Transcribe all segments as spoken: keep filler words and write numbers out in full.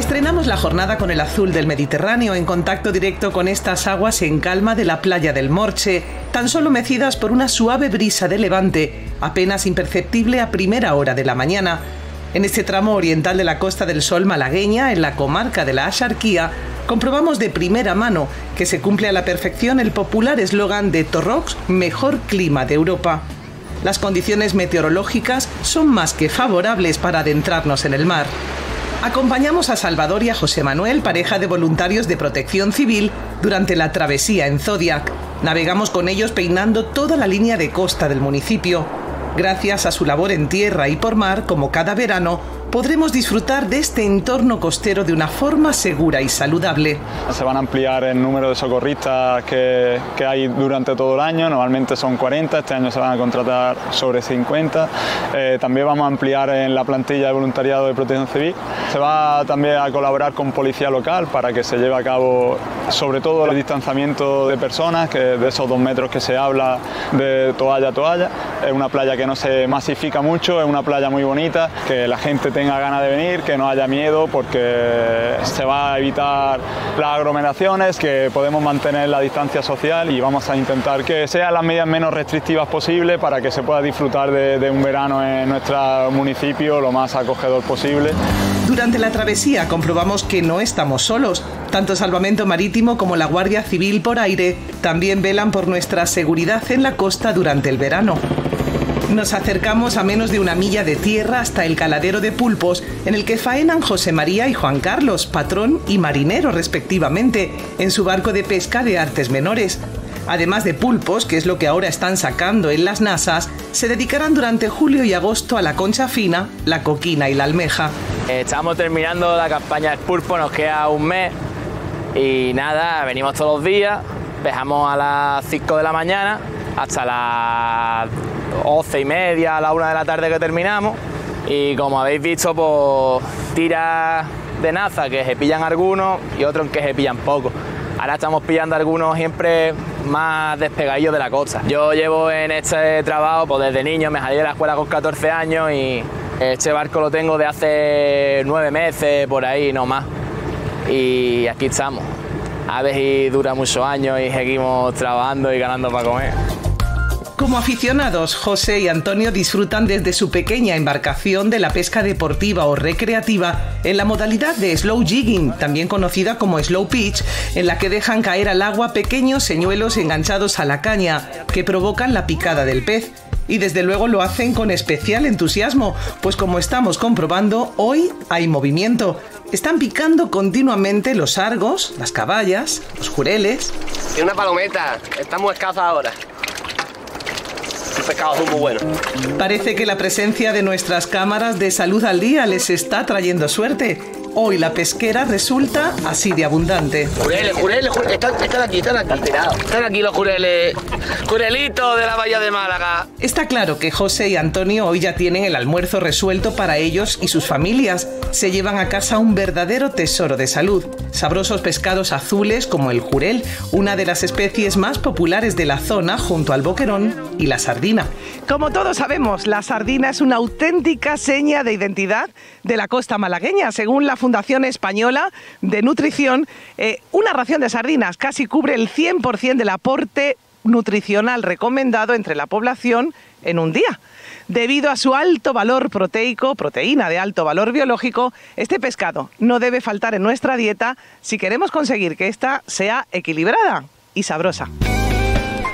Estrenamos la jornada con el azul del Mediterráneo en contacto directo con estas aguas en calma de la playa del Morche, tan solo mecidas por una suave brisa de levante, apenas imperceptible a primera hora de la mañana. En este tramo oriental de la Costa del Sol malagueña, en la comarca de la Axarquía, comprobamos de primera mano que se cumple a la perfección el popular eslogan de Torrox, mejor clima de Europa. Las condiciones meteorológicas son más que favorables para adentrarnos en el mar. Acompañamos a Salvador y a José Manuel, pareja de voluntarios de Protección Civil, durante la travesía en Zodiac. Navegamos con ellos peinando toda la línea de costa del municipio. Gracias a su labor en tierra y por mar, como cada verano, podremos disfrutar de este entorno costero de una forma segura y saludable. Se van a ampliar el número de socorristas que, que hay durante todo el año, normalmente son cuarenta, este año se van a contratar sobre cincuenta. Eh, también vamos a ampliar en la plantilla de voluntariado de Protección Civil. Se va también a colaborar con policía local para que se lleve a cabo sobre todo el distanciamiento de personas, que de esos dos metros que se habla de toalla a toalla. Es una playa que no se masifica mucho, es una playa muy bonita, que la gente tenga ganas de venir, que no haya miedo, porque se va a evitar las aglomeraciones, que podemos mantener la distancia social y vamos a intentar que sean las medidas menos restrictivas posible para que se pueda disfrutar de, de un verano en nuestro municipio lo más acogedor posible. Durante la travesía comprobamos que no estamos solos. Tanto Salvamento Marítimo como la Guardia Civil por aire también velan por nuestra seguridad en la costa durante el verano. Nos acercamos a menos de una milla de tierra hasta el caladero de pulpos, en el que faenan José María y Juan Carlos, patrón y marinero respectivamente, en su barco de pesca de artes menores. Además de pulpos, que es lo que ahora están sacando en las nasas, se dedicarán durante julio y agosto a la concha fina, la coquina y la almeja. Estamos terminando la campaña del pulpo, nos queda un mes y nada, venimos todos los días, dejamos a las cinco de la mañana hasta las once y media, a la una de la tarde que terminamos, y como habéis visto, pues tiras de naza que se pillan algunos y otros en que se pillan pocos. Ahora estamos pillando algunos siempre más despegadillos de la costa. Yo llevo en este trabajo pues desde niño, me salí de la escuela con catorce años y este barco lo tengo de hace nueve meses, por ahí, no más. Y aquí estamos. A ver si dura muchos años y seguimos trabajando y ganando para comer. Como aficionados, José y Antonio disfrutan desde su pequeña embarcación de la pesca deportiva o recreativa en la modalidad de Slow Jigging, también conocida como Slow Pitch, en la que dejan caer al agua pequeños señuelos enganchados a la caña que provocan la picada del pez. Y desde luego lo hacen con especial entusiasmo, pues como estamos comprobando, hoy hay movimiento. Están picando continuamente los argos, las caballas, los jureles... Y una palometa, está muy escasa ahora. Muy bueno. Parece que la presencia de nuestras cámaras de salud al día les está trayendo suerte. Hoy la pesquera resulta así de abundante. Jureles, jureles, jureles. Están, están aquí, están aquí. Están aquí los jureles. Jurelitos de la bahía de Málaga. Está claro que José y Antonio hoy ya tienen el almuerzo resuelto para ellos y sus familias. Se llevan a casa un verdadero tesoro de salud. Sabrosos pescados azules como el jurel, una de las especies más populares de la zona junto al boquerón y la sardina. Como todos sabemos, la sardina es una auténtica seña de identidad de la costa malagueña. Según la Fundación Española de Nutrición, eh, una ración de sardinas casi cubre el cien por cien del aporte nutricional recomendado entre la población en un día. Debido a su alto valor proteico, proteína de alto valor biológico, este pescado no debe faltar en nuestra dieta si queremos conseguir que ésta sea equilibrada y sabrosa.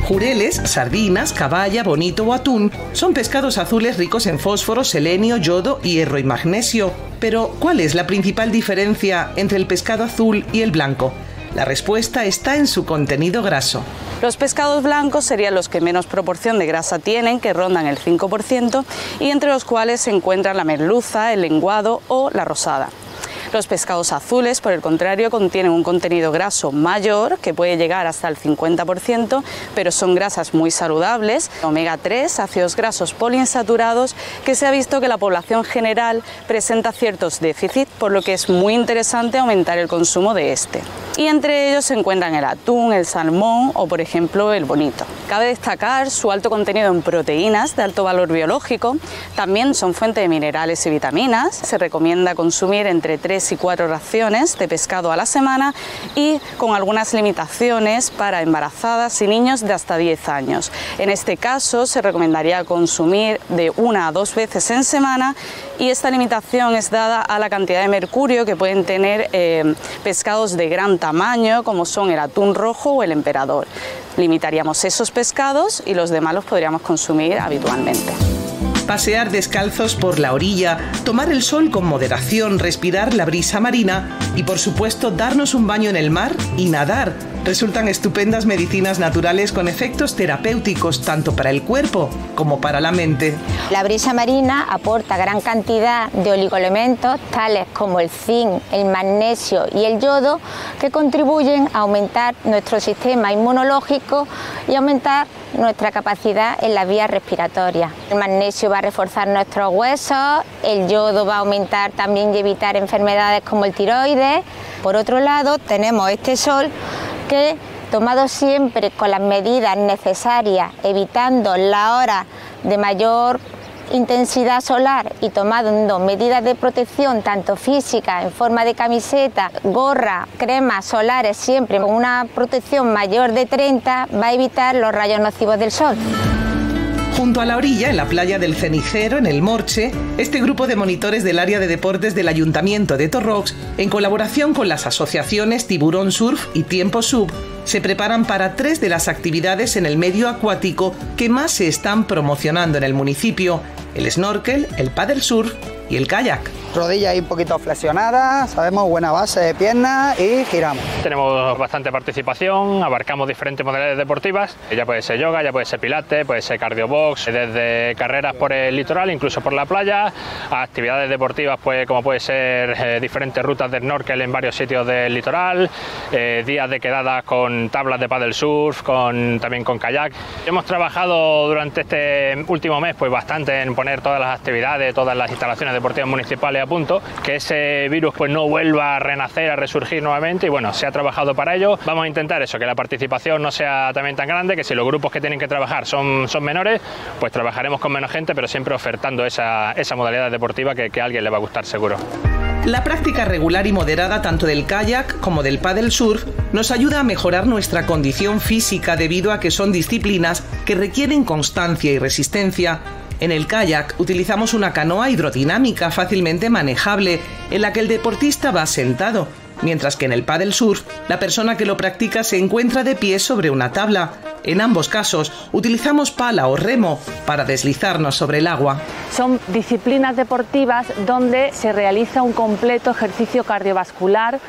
Jureles, sardinas, caballa, bonito o atún son pescados azules ricos en fósforo, selenio, yodo, hierro y magnesio. Pero, ¿cuál es la principal diferencia entre el pescado azul y el blanco? La respuesta está en su contenido graso. Los pescados blancos serían los que menos proporción de grasa tienen, que rondan el cinco por ciento, y entre los cuales se encuentran la merluza, el lenguado o la rosada. Los pescados azules, por el contrario, contienen un contenido graso mayor, que puede llegar hasta el cincuenta por ciento, pero son grasas muy saludables, omega tres, ácidos grasos poliinsaturados, que se ha visto que la población general presenta ciertos déficits, por lo que es muy interesante aumentar el consumo de este. Y entre ellos se encuentran el atún, el salmón o, por ejemplo, el bonito. Cabe destacar su alto contenido en proteínas de alto valor biológico, también son fuente de minerales y vitaminas, se recomienda consumir entre tres veinticuatro raciones de pescado a la semana y con algunas limitaciones para embarazadas y niños de hasta diez años. En este caso se recomendaría consumir de una a dos veces en semana y esta limitación es dada a la cantidad de mercurio que pueden tener eh, pescados de gran tamaño como son el atún rojo o el emperador. Limitaríamos esos pescados y los demás los podríamos consumir habitualmente. Pasear descalzos por la orilla, tomar el sol con moderación, respirar la brisa marina y, por supuesto, darnos un baño en el mar y nadar. Resultan estupendas medicinas naturales con efectos terapéuticos tanto para el cuerpo como para la mente. La brisa marina aporta gran cantidad de oligoelementos tales como el zinc, el magnesio y el yodo que contribuyen a aumentar nuestro sistema inmunológico y aumentar nuestra capacidad en las vías respiratorias. El magnesio va a reforzar nuestros huesos, el yodo va a aumentar también y evitar enfermedades como el tiroides. Por otro lado, tenemos este sol que, tomado siempre con las medidas necesarias, evitando la hora de mayor intensidad solar y tomando medidas de protección tanto física en forma de camiseta, gorra, cremas solares, siempre con una protección mayor de treinta, va a evitar los rayos nocivos del sol. Junto a la orilla, en la playa del Cenicero, en el Morche, este grupo de monitores del área de deportes del Ayuntamiento de Torrox, en colaboración con las asociaciones Tiburón Surf y Tiempo Sub, se preparan para tres de las actividades en el medio acuático que más se están promocionando en el municipio: el snorkel, el paddle surf y el kayak. Rodillas ahí un poquito flexionadas, sabemos, buena base de piernas y giramos. Tenemos bastante participación, abarcamos diferentes modalidades deportivas, ya puede ser yoga, ya puede ser pilates, puede ser cardiobox, desde carreras por el litoral, incluso por la playa, a actividades deportivas pues como puede ser eh, diferentes rutas de snorkel en varios sitios del litoral, eh, días de quedadas con tablas de paddle surf, con, también con kayak. Hemos trabajado durante este último mes pues bastante en poner todas las actividades, todas las instalaciones deportivas municipales a punto, que ese virus pues no vuelva a renacer, a resurgir nuevamente, y bueno, se ha trabajado para ello. Vamos a intentar eso, que la participación no sea también tan grande, que si los grupos que tienen que trabajar son, son menores, pues trabajaremos con menos gente, pero siempre ofertando esa, esa modalidad deportiva que, que a alguien le va a gustar seguro. La práctica regular y moderada tanto del kayak como del paddle surf nos ayuda a mejorar nuestra condición física debido a que son disciplinas que requieren constancia y resistencia. En el kayak utilizamos una canoa hidrodinámica fácilmente manejable en la que el deportista va sentado, mientras que en el paddle surf la persona que lo practica se encuentra de pie sobre una tabla. En ambos casos utilizamos pala o remo para deslizarnos sobre el agua. Son disciplinas deportivas donde se realiza un completo ejercicio cardiovascular,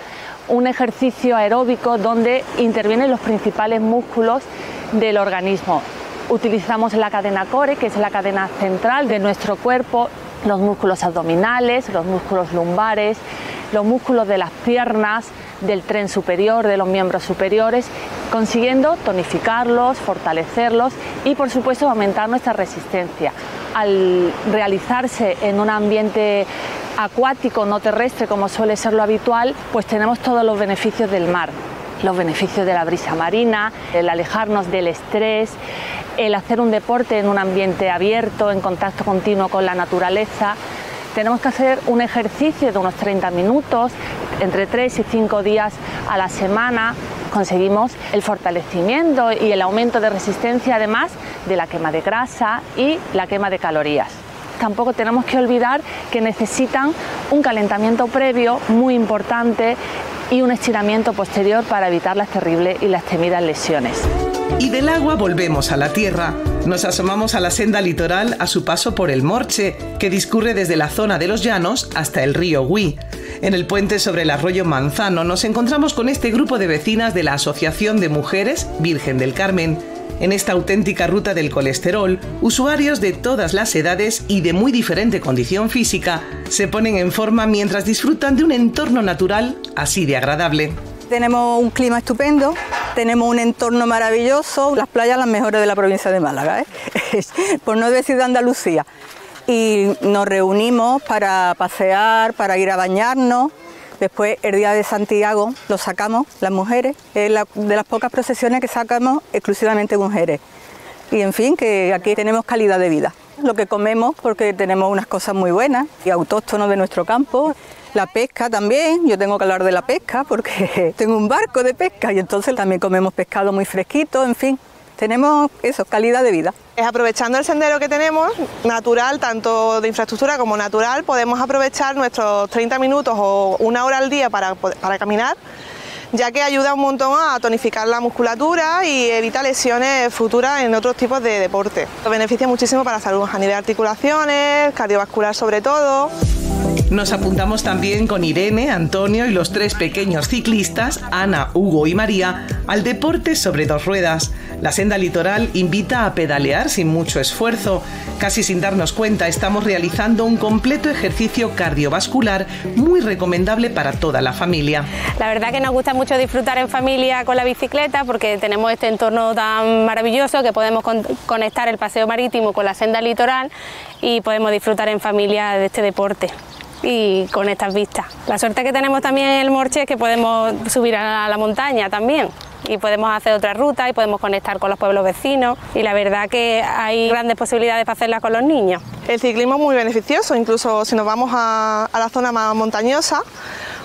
un ejercicio aeróbico donde intervienen los principales músculos del organismo. Utilizamos la cadena core, que es la cadena central de nuestro cuerpo, los músculos abdominales, los músculos lumbares, los músculos de las piernas, del tren superior, de los miembros superiores, consiguiendo tonificarlos, fortalecerlos y, por supuesto, aumentar nuestra resistencia. Al realizarse en un ambiente acuático, no terrestre, como suele ser lo habitual, pues tenemos todos los beneficios del mar. Los beneficios de la brisa marina, el alejarnos del estrés, el hacer un deporte en un ambiente abierto, en contacto continuo con la naturaleza. Tenemos que hacer un ejercicio de unos treinta minutos, entre tres y cinco días a la semana. Conseguimos el fortalecimiento y el aumento de resistencia, además de la quema de grasa y la quema de calorías. Tampoco tenemos que olvidar que necesitan un calentamiento previo muy importante y un estiramiento posterior para evitar las terribles y las temidas lesiones. Y del agua volvemos a la tierra. Nos asomamos a la senda litoral a su paso por el Morche, que discurre desde la zona de los Llanos hasta el río Huí. En el puente sobre el arroyo Manzano nos encontramos con este grupo de vecinas de la Asociación de Mujeres Virgen del Carmen. En esta auténtica ruta del colesterol, usuarios de todas las edades y de muy diferente condición física se ponen en forma mientras disfrutan de un entorno natural así de agradable. Tenemos un clima estupendo, tenemos un entorno maravilloso, las playas las mejores de la provincia de Málaga, ¿eh? por no decir de Andalucía. Y nos reunimos para pasear, para ir a bañarnos. Después, el día de Santiago lo sacamos las mujeres, es la, de las pocas procesiones que sacamos exclusivamente mujeres. Y en fin, que aquí tenemos calidad de vida. Lo que comemos, porque tenemos unas cosas muy buenas y autóctonos de nuestro campo. La pesca también, yo tengo que hablar de la pesca porque tengo un barco de pesca y entonces también comemos pescado muy fresquito, en fin, tenemos eso, calidad de vida. Aprovechando el sendero que tenemos, natural, tanto de infraestructura como natural, podemos aprovechar nuestros treinta minutos o una hora al día para, para caminar, ya que ayuda un montón a tonificar la musculatura y evita lesiones futuras en otros tipos de deporte. Lo beneficia muchísimo para la salud a nivel de articulaciones, cardiovascular sobre todo. Nos apuntamos también con Irene, Antonio y los tres pequeños ciclistas, Ana, Hugo y María, al deporte sobre dos ruedas. La senda litoral invita a pedalear sin mucho esfuerzo. Casi sin darnos cuenta, estamos realizando un completo ejercicio cardiovascular muy recomendable para toda la familia. La verdad que nos gusta mucho disfrutar en familia con la bicicleta porque tenemos este entorno tan maravilloso que podemos con- conectar el paseo marítimo con la senda litoral y podemos disfrutar en familia de este deporte y con estas vistas. La suerte que tenemos también en el Morche es que podemos subir a la montaña también y podemos hacer otra ruta y podemos conectar con los pueblos vecinos y la verdad que hay grandes posibilidades para hacerlas con los niños. El ciclismo es muy beneficioso, incluso si nos vamos a, a la zona más montañosa,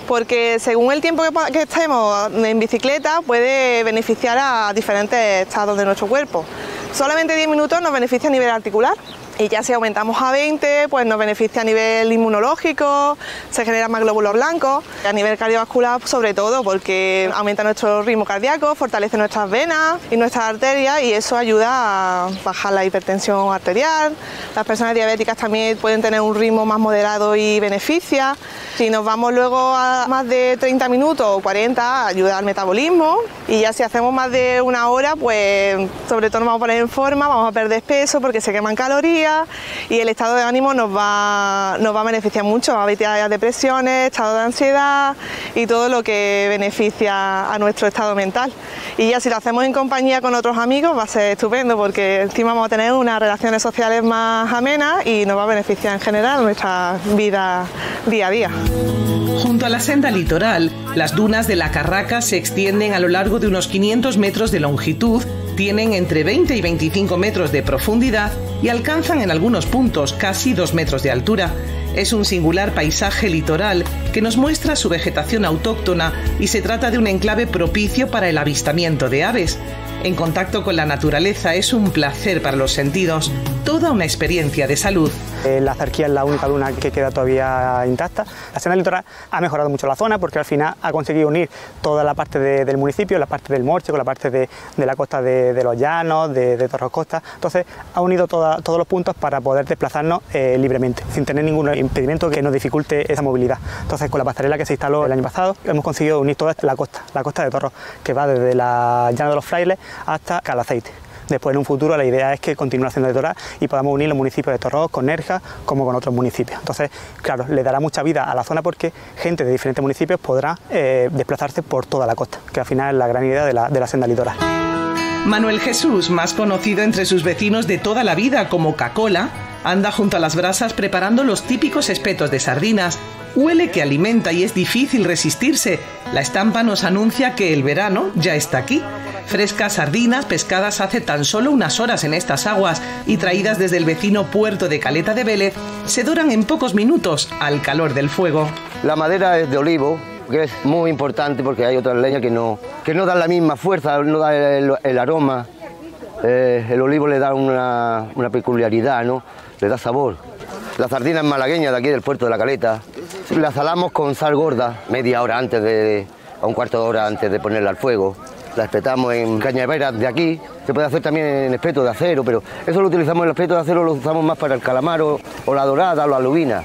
porque según el tiempo que, que estemos en bicicleta puede beneficiar a diferentes estados de nuestro cuerpo. Solamente diez minutos nos beneficia a nivel articular. Y ya si aumentamos a veinte, pues nos beneficia a nivel inmunológico, se generan más glóbulos blancos, a nivel cardiovascular sobre todo, porque aumenta nuestro ritmo cardíaco, fortalece nuestras venas y nuestras arterias y eso ayuda a bajar la hipertensión arterial. Las personas diabéticas también pueden tener un ritmo más moderado y beneficia. Si nos vamos luego a más de treinta minutos o cuarenta, ayuda al metabolismo y ya si hacemos más de una hora, pues sobre todo nos vamos a poner en forma, vamos a perder peso porque se queman calorías. Y el estado de ánimo nos va, nos va a beneficiar mucho, va a evitar las depresiones, estado de ansiedad y todo lo que beneficia a nuestro estado mental. Y ya si lo hacemos en compañía con otros amigos va a ser estupendo porque encima vamos a tener unas relaciones sociales más amenas y nos va a beneficiar en general nuestra vida día a día. Junto a la senda litoral, las dunas de la Carraca se extienden a lo largo de unos quinientos metros de longitud, tienen entre veinte y veinticinco metros de profundidad y alcanzan en algunos puntos casi dos metros de altura. Es un singular paisaje litoral que nos muestra su vegetación autóctona y se trata de un enclave propicio para el avistamiento de aves. En contacto con la naturaleza es un placer para los sentidos, toda una experiencia de salud. La Axarquía es la única duna que queda todavía intacta. La senda litoral ha mejorado mucho la zona porque al final ha conseguido unir toda la parte de, del municipio, la parte del Morche con la parte de, de la costa de, de los Llanos, de, de Torrox Costa. Entonces ha unido toda, todos los puntos para poder desplazarnos eh, libremente, sin tener ningún impedimento que nos dificulte esa movilidad. Entonces con la pasarela que se instaló el año pasado hemos conseguido unir toda la costa, la costa de Torrox, que va desde la Llana de los Frailes hasta Calaceite. Después en un futuro la idea es que continúe la senda litoral y podamos unir los municipios de Torrox con Nerja como con otros municipios. Entonces, claro, le dará mucha vida a la zona porque gente de diferentes municipios podrá eh, desplazarse por toda la costa, que al final es la gran idea de la, de la senda litoral. Manuel Jesús, más conocido entre sus vecinos de toda la vida como Cacola, anda junto a las brasas preparando los típicos espetos de sardinas. Huele que alimenta y es difícil resistirse. La estampa nos anuncia que el verano ya está aquí. Frescas sardinas pescadas hace tan solo unas horas en estas aguas y traídas desde el vecino puerto de Caleta de Vélez, se doran en pocos minutos al calor del fuego. La madera es de olivo, que es muy importante porque hay otras leñas que no, que no dan la misma fuerza, no dan el, el aroma. Eh, el olivo le da una, una peculiaridad, ¿no? Le da sabor. La sardina es malagueña de aquí del puerto de la Caleta. La salamos con sal gorda media hora antes de, a un cuarto de hora antes de ponerla al fuego. La espetamos en cañaveras de aquí, se puede hacer también en espeto de acero, pero eso lo utilizamos, el espeto de acero lo usamos más para el calamar o, o la dorada o la lubina,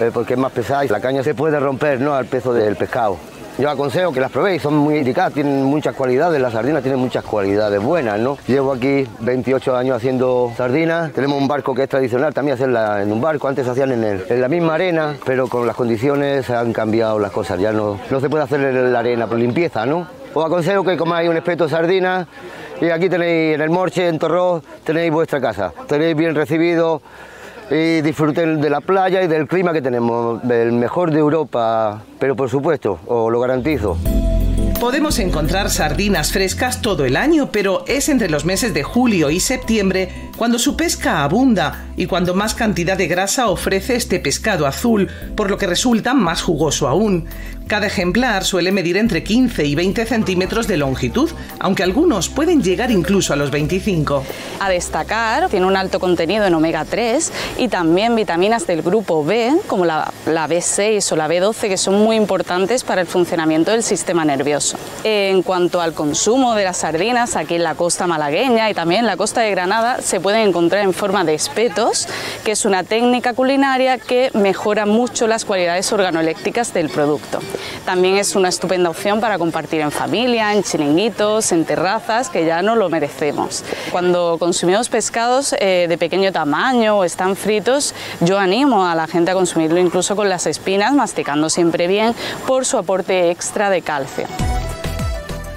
eh, porque es más pesada y la caña se puede romper, ¿no?, al peso del pescado. Yo aconsejo que las probéis, son muy indicadas, tienen muchas cualidades, las sardinas tienen muchas cualidades buenas, ¿no? Llevo aquí veintiocho años haciendo sardinas, tenemos un barco que es tradicional, también hacerla en un barco, antes se hacían en, el, en la misma arena, pero con las condiciones han cambiado las cosas, ya no, no se puede hacer en la arena por limpieza, ¿no? Os aconsejo que comáis un espeto de sardinas y aquí tenéis en el Morche, en Torrox, tenéis vuestra casa, tenéis bien recibido y disfruten de la playa y del clima que tenemos, el mejor de Europa, pero por supuesto, os lo garantizo. Podemos encontrar sardinas frescas todo el año, pero es entre los meses de julio y septiembre cuando su pesca abunda y cuando más cantidad de grasa ofrece este pescado azul, por lo que resulta más jugoso aún. Cada ejemplar suele medir entre quince y veinte centímetros de longitud, aunque algunos pueden llegar incluso a los veinticinco. A destacar, tiene un alto contenido en omega tres y también vitaminas del grupo B, como la, la B seis o la B doce, que son muy importantes para el funcionamiento del sistema nervioso. En cuanto al consumo de las sardinas, aquí en la costa malagueña y también en la costa de Granada, se pueden encontrar en forma de espetos, que es una técnica culinaria que mejora mucho las cualidades organolépticas del producto. También es una estupenda opción para compartir en familia, en chiringuitos, en terrazas, que ya no lo merecemos. Cuando consumimos pescados eh, de pequeño tamaño o están fritos, yo animo a la gente a consumirlo incluso con las espinas, masticando siempre bien por su aporte extra de calcio.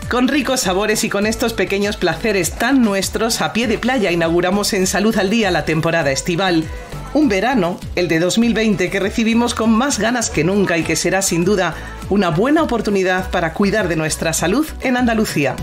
Con ricos sabores y con estos pequeños placeres tan nuestros, a pie de playa inauguramos en Salud al Día la temporada estival. Un verano, el de dos mil veinte, que recibimos con más ganas que nunca y que será sin duda una buena oportunidad para cuidar de nuestra salud en Andalucía.